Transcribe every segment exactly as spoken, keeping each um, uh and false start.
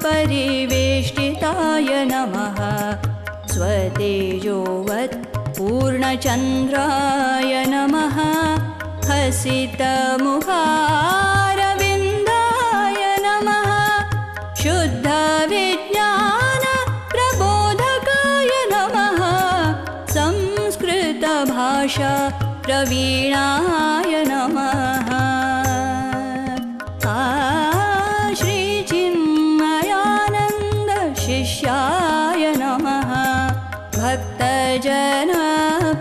परिवेष्टिताय नमः स्वतेजोवत् पूर्णचन्द्राय नमः हसितमुखारविन्दाय नमः शुद्धविज्ञान प्रबोधकाय नमः संस्कृतभाषा प्रवीणाय नमः।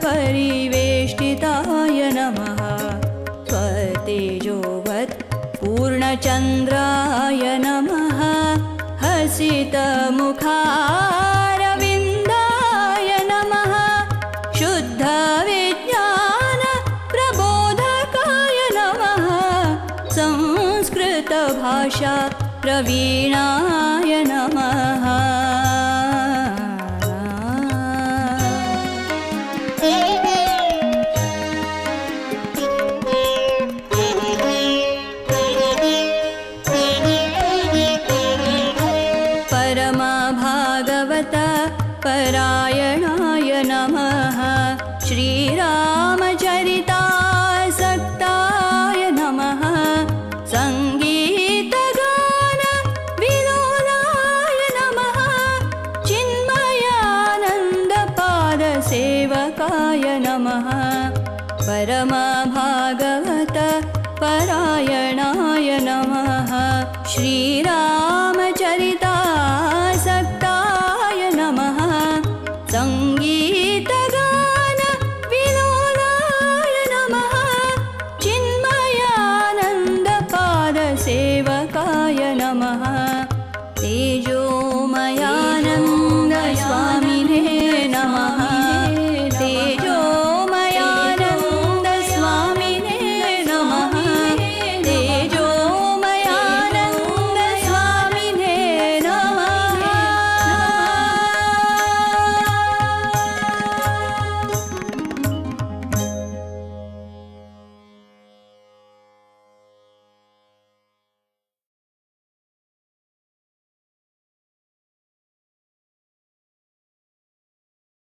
परिवेष्टिताय नमः स्वतेजोवत् पूर्णचन्द्राय नमः हसितमुखारविन्दाय नमः शुद्धविज्ञान प्रबोधकाय नमः संस्कृतभाषा प्रवीणाय नमः। परायणाय नमः श्रीरामचरितासक्ताय नमः संगीतगानविनोदाय नमः चिन्मयानन्दपादसेवकाय नमः परमभागवत परायणाय नमः श्रीराम